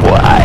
boy.